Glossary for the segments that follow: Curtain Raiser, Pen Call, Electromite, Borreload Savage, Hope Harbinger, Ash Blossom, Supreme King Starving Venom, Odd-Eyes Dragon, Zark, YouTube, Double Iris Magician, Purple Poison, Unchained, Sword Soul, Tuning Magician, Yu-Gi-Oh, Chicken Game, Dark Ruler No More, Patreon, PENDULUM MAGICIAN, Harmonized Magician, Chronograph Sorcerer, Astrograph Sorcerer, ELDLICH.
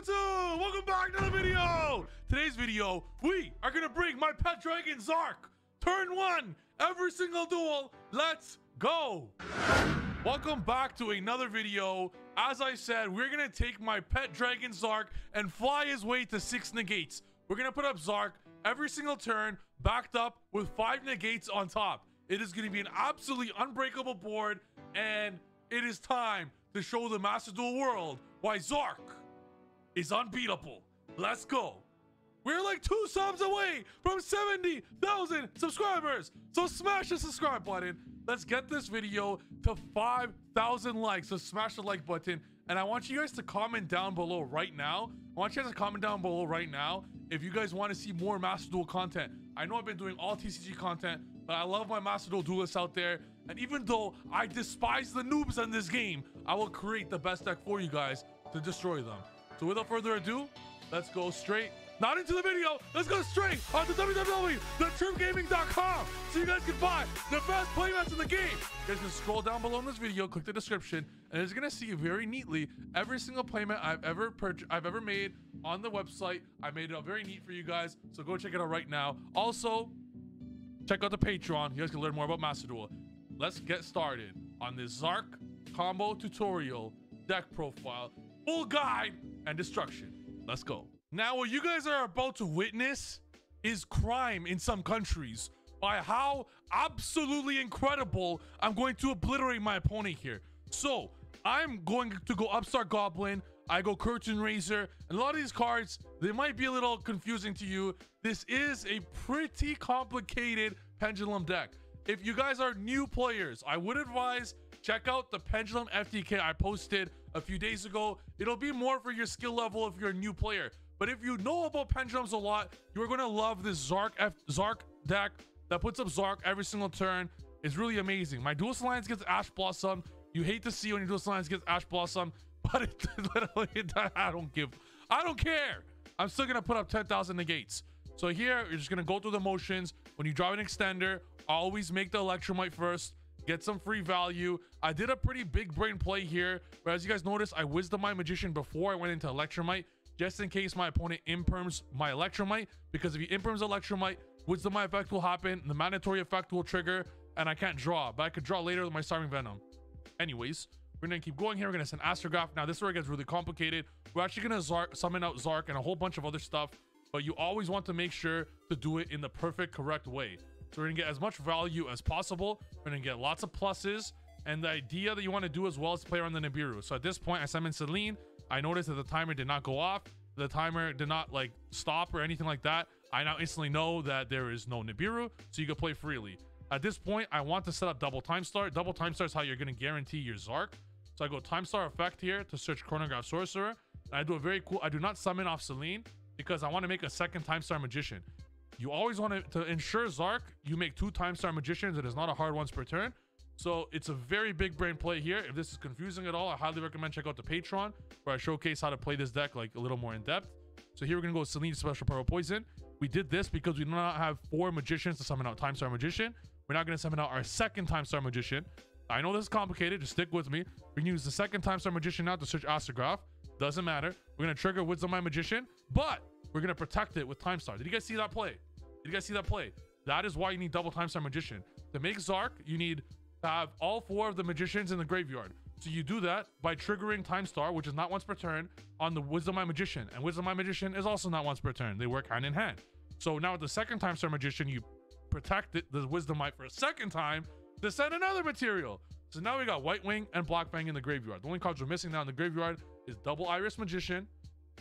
YouTube! Welcome back to the video! Today's video, we are gonna bring my pet dragon Zark! Turn 1! Every single duel! Let's go! Welcome back to another video. As I said, we're gonna take my pet dragon Zark and fly his way to 6 negates. We're gonna put up Zark every single turn, backed up with 5 negates on top. It is gonna be an absolutely unbreakable board, and it is time to show the Master Duel world why Zark is unbeatable. Let's go. We're like 2 subs away from 70,000 subscribers. So smash the subscribe button. Let's get this video to 5,000 likes. So smash the like button. And I want you guys to comment down below right now. If you guys want to see more Master Duel content. I know I've been doing all TCG content, but I love my Master Duel duelists out there. And even though I despise the noobs in this game, I will create the best deck for you guys to destroy them. So without further ado, let's go straight. Not into the video. Let's go straight onto www.theturfgaming.com so you guys can buy the best playmats in the game. You guys can scroll down below in this video, click the description, and it's gonna see very neatly every single playmat I've ever made on the website. I made it all very neat for you guys, so go check it out right now. Also, check out the Patreon. You guys can learn more about Master Duel. Let's get started on this Zark combo tutorial, deck profile, full guide, and destruction. Let's go. Now, what you guys are about to witness is crime in some countries by how absolutely incredible I'm going to obliterate my opponent here. So I'm going to go Upstart Goblin, I go Curtain Raiser, and a lot of these cards, they might be a little confusing to you. This is a pretty complicated Pendulum deck. If you guys are new players, I would advise check out the Pendulum FTK I posted a few days ago. It'll be more for your skill level if you're a new player. But if you know about Pendulums a lot, you're going to love this Zark deck that puts up Zark every single turn. It's really amazing. My Duelist Alliance gets Ash Blossom. You hate to see when your Duelist Alliance gets Ash Blossom, but it literally, I don't care. I'm still going to put up 10,000 negates. So here, you're just going to go through the motions. When you drop an extender, I always make the Electromite first. Get some free value. I did a pretty big brain play here, but as you guys notice, I Wisdomite Magician before I went into Electromite, just in case my opponent imperms my Electromite, because if he imperms Electromite, Wisdomite effect will happen, the mandatory effect will trigger, and I can't draw, but I could draw later with my Starving Venom. Anyways, we're gonna keep going here. We're gonna send Astrograph. Now this is where it gets really complicated. We're actually gonna summon out Zark and a whole bunch of other stuff, but you always want to make sure to do it in the perfect, correct way. So we're gonna get as much value as possible. We're gonna get lots of pluses. And the idea that you want to do as well is play around the Nibiru. So at this point, I summoned Celine. I noticed that the timer did not go off. The timer did not like stop or anything like that. I now instantly know that there is no Nibiru, so you can play freely. At this point, I want to set up Double Time Star. Double Time Star is how you're gonna guarantee your Zark. So I go Time Star effect here to search Chronograph Sorcerer. And I do a very cool, I do not summon off Celine because I want to make a second Time Star Magician. You always want to ensure Zark, you make 2 Time Star Magicians. It is not a hard ones per turn. So it's a very big brain play here. If this is confusing at all, I highly recommend check out the Patreon where I showcase how to play this deck like a little more in depth. So here we're going to go with Celine Special Purple Poison. We did this because we do not have 4 Magicians to summon out Time Star Magician. We're not going to summon out our second Time Star Magician. I know this is complicated. Just stick with me. We're going to use the second Time Star Magician now to search Astrograph. Doesn't matter. We're going to trigger Woods of My Magician, but we're going to protect it with Time Star. Did you guys see that play? That is why you need Double Time Star Magician. To make Zark, you need to have all 4 of the Magicians in the graveyard. So you do that by triggering Time Star, which is not once per turn, on the Wisdom My Magician. And Wisdom My Magician is also not once per turn. They work hand in hand. So now with the second Time Star Magician, you protect it, the Wisdomite for a second time to send another material. So now we got White Wing and Black Fang in the graveyard. The only cards we're missing now in the graveyard is Double Iris Magician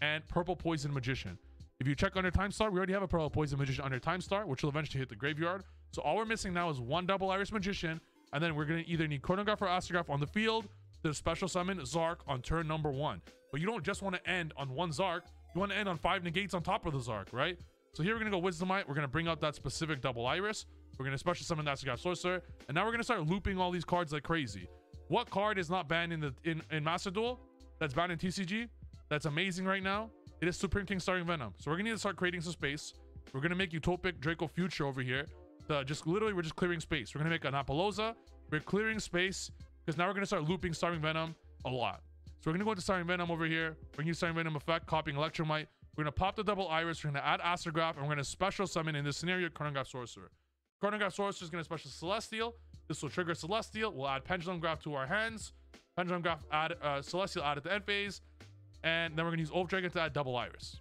and Purple Poison Magician. If you check under Time Star, we already have a Purple Poison Magician under Time Star, which will eventually hit the graveyard. So all we're missing now is 1 Double Iris Magician, and then we're going to either need Chronograph or Astrograph on the field to special summon Zark on turn number 1. But you don't just want to end on 1 Zark. You want to end on 5 negates on top of the Zark, right? So here we're going to go Wisdomite. We're going to bring out that specific Double Iris. We're going to special summon that Astrograph Sorcerer. And now we're going to start looping all these cards like crazy. What card is not banned in Master Duel? That's banned in TCG? That's amazing right now. It is Supreme King Starving Venom. So we're going to need to start creating some space. We're going to make Utopic Draco Future over here. Just literally, we're just clearing space. We're going to make an Apollousa. We're clearing space because now we're going to start looping Starving Venom a lot. So So we're gonna go to Starving Venom over here, bring you Starving Venom effect, copying Electromite. We're gonna pop the Double Iris, we're gonna add Astrograph, and we're gonna special summon in this scenario Chronograph Sorcerer. Chronograph Sorcerer is gonna special Celestial. This will trigger Celestial. We'll add Pendulum Graph to our hands. Pendulum Graph add Celestial add at the end phase, and then we're gonna use Old Dragon to add Double Iris.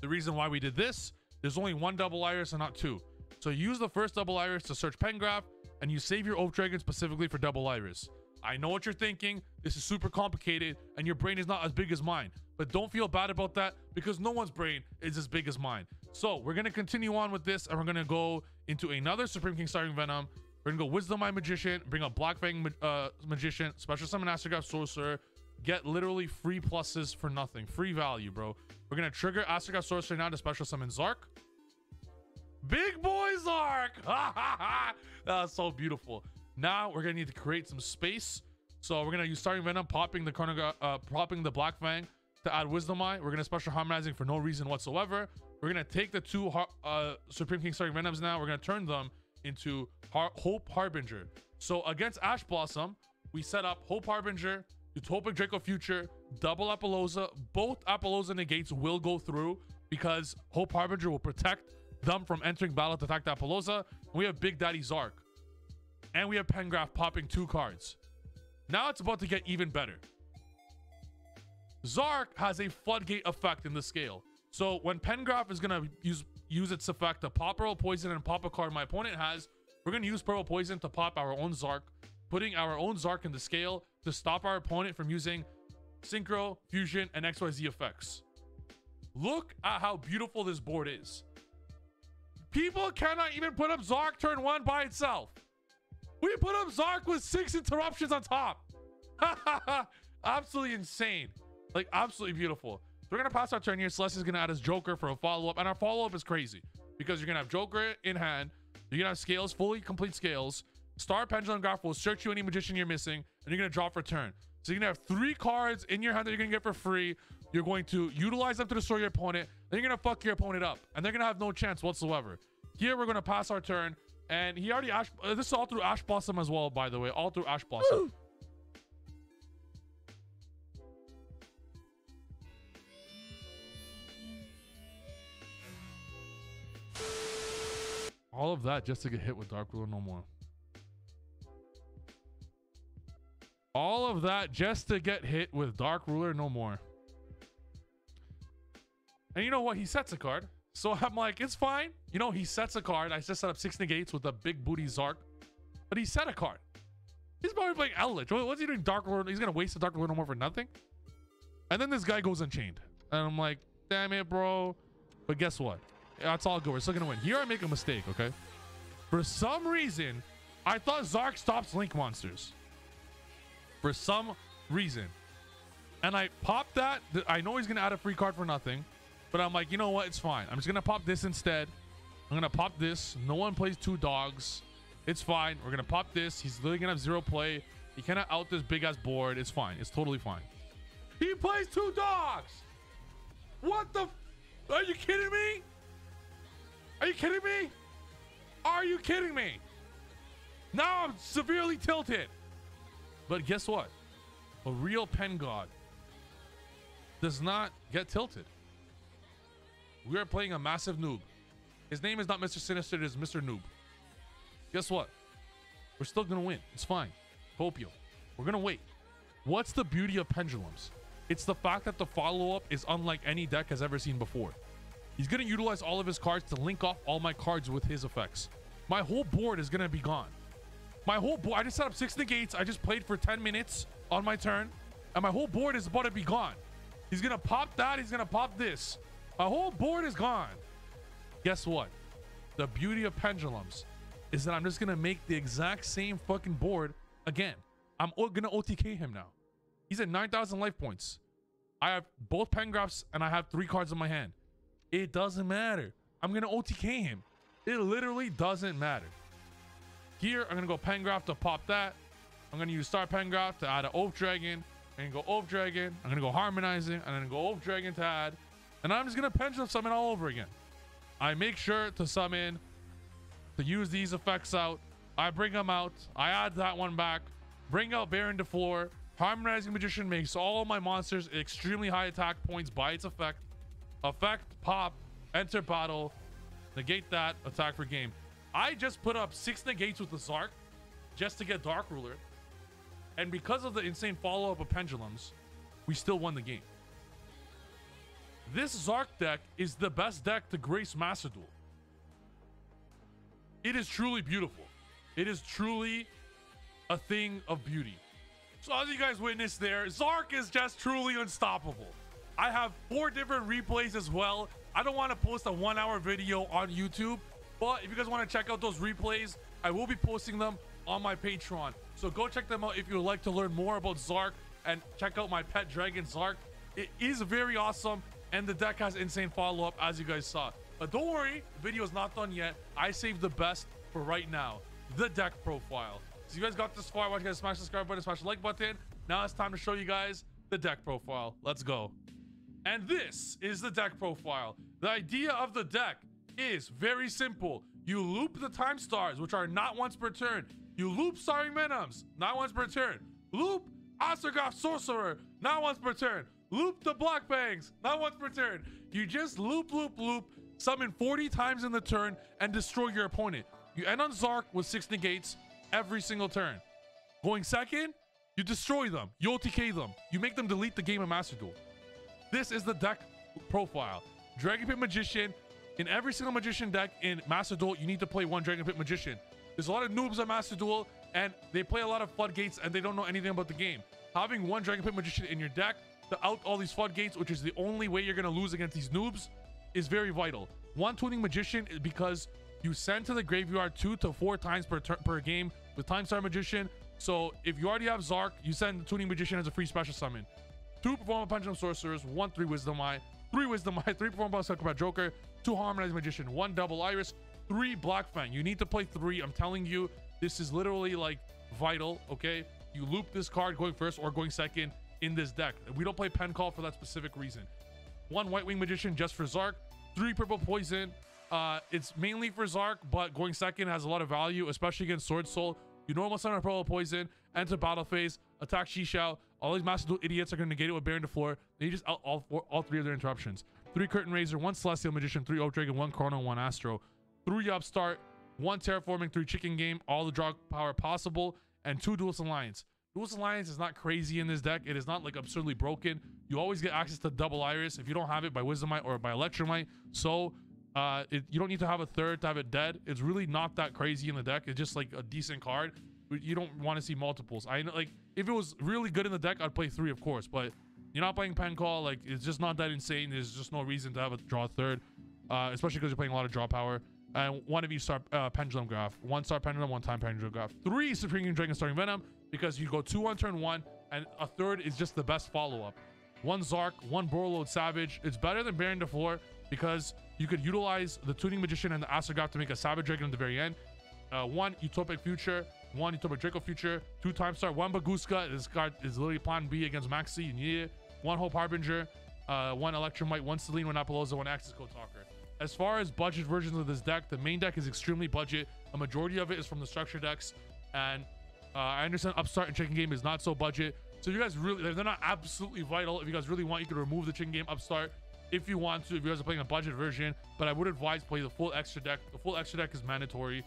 The reason why we did this, there's only one Double Iris and not two. So use the first Double Iris to search Pen Graph, and you save your Old Dragon specifically for Double Iris. I know what you're thinking. This is super complicated, and your brain is not as big as mine. But don't feel bad about that, because no one's brain is as big as mine. So we're gonna continue on with this, and we're gonna go into another Supreme King Starving Venom. We're gonna go Wisdomite Magician, bring up Black Fang Magician, special summon Astrograph Sorcerer, get literally free pluses for nothing, free value, bro. We're gonna trigger Astrograph Sorcerer now to special summon Zark. Big boy Zark! That's so beautiful. Now we're gonna need to create some space, so we're gonna use Starving Venom, popping the Black Fang to add Wisdomite. We're gonna special harmonizing for no reason whatsoever. We're gonna take the two Supreme King Starving Venoms now. We're gonna turn them into Hope Harbinger. So against Ash Blossom, we set up Hope Harbinger, Utopic Draco Future, double Apollousa. Both Apollousa negates will go through because Hope Harbinger will protect them from entering battle to attack the Apollousa. We have Big Daddy Zark, and we have Pen Graph popping two cards. Now it's about to get even better. Zark has a floodgate effect in the scale. So when Pen Graph is gonna use its effect to pop Purple Poison and pop a card my opponent has, we're gonna use Purple Poison to pop our own Zark, putting our own Zark in the scale to stop our opponent from using Synchro, Fusion, and XYZ effects. Look at how beautiful this board is. People cannot even put up Zark turn one by itself. We put up Zark with 6 interruptions on top. Absolutely insane. Like, absolutely beautiful. So we're going to pass our turn here. Celestial's going to add his Joker for a follow-up. And our follow-up is crazy, because you're going to have Joker in hand. You're going to have scales, fully complete scales. Star Pendulum Graph will search you any magician you're missing. And you're going to draw for turn. So you're going to have 3 cards in your hand that you're going to get for free. You're going to utilize them to destroy your opponent. Then you're going to fuck your opponent up. And they're going to have no chance whatsoever. Here, we're going to pass our turn. And he already this is all through Ash Blossom as well, by the way. All through Ash Blossom. Woo! All of that just to get hit with Dark Ruler No More. All of that just to get hit with Dark Ruler No More. And you know what? He sets a card. So I'm like, it's fine. You know, he sets a card. I just set up 6 negates with a big booty Zark. But he set a card. He's probably playing Eldritch. What's he doing? Dark Lord. He's going to waste the Dark Lord No More for nothing. And then this guy goes Unchained. And I'm like, damn it, bro. But guess what? That's all good. We're still going to win. Here I make a mistake, okay? For some reason, I thought Zark stops Link monsters. For some reason. And I popped that. I know he's going to add a free card for nothing. But I'm like, you know what? It's fine. I'm just going to pop this instead. I'm going to pop this. No one plays two dogs. It's fine. We're going to pop this. He's literally going to have 0 play. He cannot out this big ass board. It's fine. It's totally fine. He plays two dogs. What the? Are you kidding me? Are you kidding me? Are you kidding me? Now I'm severely tilted. But guess what? A real pen god does not get tilted. We are playing a massive noob. His name is not Mr. Sinister, it is Mr. Noob. Guess what? We're still gonna win. It's fine. Popio. We're gonna wait. What's the beauty of Pendulums? It's the fact that the follow-up is unlike any deck has ever seen before. He's gonna utilize all of his cards to link off all my cards with his effects. My whole board is gonna be gone. My whole board, I just set up 6 negates. I just played for 10 minutes on my turn, and my whole board is about to be gone. He's gonna pop that, he's gonna pop this. My whole board is gone. Guess what? The beauty of Pendulums is that I'm just gonna make the exact same fucking board again. I'm gonna OTK him now. He's at 9,000 life points. I have both Pen Graphs and I have 3 cards in my hand. It doesn't matter. I'm gonna OTK him. It literally doesn't matter. Here, I'm gonna go Pen Graph to pop that. I'm gonna use Star Pen Graph to add an Oath Dragon. I'm gonna go Oath Dragon. I'm gonna go Harmonizing. I'm gonna go Oath Dragon to add. And I'm just going to Pendulum Summon all over again. I make sure to summon, to use these effects out. I bring them out. I add that one back. Bring out Baronne de Fleur. Harmonizing Magician makes all my monsters extremely high attack points by its effect. Effect, pop, enter battle, negate that, attack for game. I just put up 6 negates with the Zark just to get Dark Ruler. And because of the insane follow-up of Pendulums, we still won the game. This Zark deck is the best deck to grace Master Duel. It is truly beautiful. It is truly a thing of beauty. So as you guys witnessed there, Zark is just truly unstoppable. I have 4 different replays as well. I don't want to post a 1-hour video on YouTube, but if you guys want to check out those replays, I will be posting them on my Patreon. So go check them out if you would like to learn more about Zark and check out my pet dragon Zark. It is very awesome and the deck has insane follow-up as you guys saw. But don't worry, the video is not done yet. I saved the best for right now, the deck profile. So you guys got this far, why don't you guys smash the subscribe button, smash the like button. Now it's time to show you guys the deck profile. Let's go. And this is the deck profile. The idea of the deck is very simple. You loop the Time Stars, which are not once per turn. You loop Starving Venoms, not once per turn. Loop Astrograph Sorcerer, not once per turn. Loop the Black Fangs, not once per turn. You just loop, summon 40 times in the turn, and destroy your opponent. You end on Zark with 6 negates every single turn. Going second, you destroy them. You OTK them. You make them delete the game of Master Duel. This is the deck profile. Dragonpit Magician. In every single Magician deck in Master Duel, you need to play one Dragonpit Magician. There's a lot of noobs on Master Duel, and they play a lot of floodgates, and they don't know anything about the game. Having one Dragonpit Magician in your deck to out all these floodgates, which is the only way you're going to lose against these noobs, is very vital. One Tuning Magician is because you send to the graveyard 2 to 4 times per game with Time Star Magician. So if you already have Zark, you send the Tuning Magician as a free special summon. 2 Perform Pendulum Sorcerers, 1/3 Wisdomite, 3 Wisdomite, 3 Perform Acrobat Joker, 2 Harmonized Magician, 1 Double Iris, 3 Black Fang. You need to play 3. I'm telling you, this is literally like vital, okay? You loop this card going first or going second in this deck. We don't play Pen Call for that specific reason. 1 White Wing Magician just for Zark, 3 Purple Poison. It's mainly for Zark, but going second has a lot of value, especially against Sword Soul. You normal summon a Purple Poison, enter battle phase, attack Shishao. All these Master Duel idiots are going to negate it with Baronne de Fleur. They just out all three of their interruptions. 3 Curtain Raiser, 1 Celestial Magician, 3 Odd-Eyes Dragon, 1 Chrono, 1 Astro. 3 Upstart, 1 Terraforming, 3 Chicken Game, all the draw power possible, and 2 Duelist Alliance. Duelist Alliance is not crazy in this deck. It is not like absurdly broken. You always get access to Double Iris if you don't have it by Wisdomite or by Electromite. So you don't need to have a third to have it dead. It's really not that crazy in the deck. It's just like a decent card. You don't want to see multiples. I know, like, if it was really good in the deck, I'd play 3, of course, but you're not playing Pen Call. Like, it's just not that insane. There's just no reason to have a draw third, especially because you're playing a lot of draw power. And 1 of you start Pendulum Graph, 1 star Pendulum, 1 time Pendulum Graph, 3 Supreme King Dragon Starving Venom, because you go 2 on turn 1, and a third is just the best follow-up. 1 Zark, 1 Borreload Savage. It's better than Baronne de Fleur because you could utilize the Tuning Magician and the Astrograph to make a Savage Dragon at the very end. 1 Utopic Future, 1 Utopic Draco Future, 2 Time Star, 1 Baguska. This card is literally plan B against Maxi. You need it. 1 Hope Harbinger, 1 Electromite, 1 Celine, 1 Apollousa, 1 Access Code Talker. As far as budget versions of this deck, the main deck is extremely budget. A majority of it is from the structure decks, and I understand Upstart and Chicken Game is not so budget. So if you guys really, they're not absolutely vital. If you guys really want, you could remove the Chicken Game, Upstart if you want to, if you guys are playing a budget version, but I would advise play the full extra deck. The full extra deck is mandatory.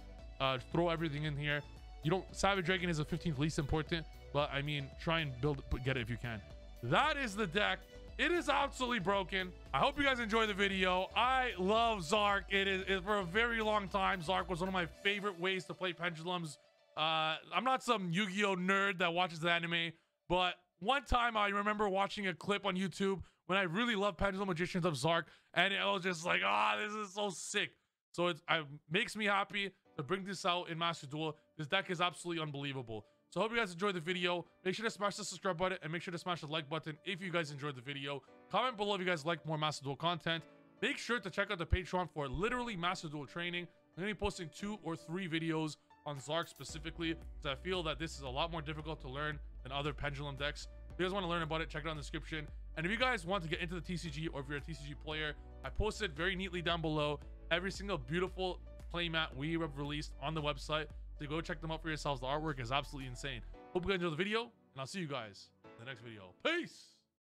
Throw everything in here. You don't, Savage Dragon is the 15th least important, but I mean, try and build, get it if you can. That is the deck. It is absolutely broken. I hope you guys enjoy the video. I love Zark. It is for a very long time. Zark was one of my favorite ways to play Pendulums. I'm not some Yu-Gi-Oh nerd that watches the anime, but one time I remember watching a clip on YouTube when I really loved Pendulum Magicians of Zark, and it was just like, ah, this is so sick. So it makes me happy to bring this out in Master Duel. This deck is absolutely unbelievable. So I hope you guys enjoyed the video. Make sure to smash the subscribe button and make sure to smash the like button if you guys enjoyed the video. Comment below if you guys like more Master Duel content. Make sure to check out the Patreon for literally Master Duel training. I'm going to be posting 2 or 3 videos on Zark specifically, because I feel that this is a lot more difficult to learn than other Pendulum decks. If you guys want to learn about it, check it out in the description. And if you guys want to get into the TCG, or if you're a TCG player, I posted very neatly down below every single beautiful playmat we have released on the website. So go check them out for yourselves. The artwork is absolutely insane. Hope you guys enjoy the video, and I'll see you guys the next video. Peace!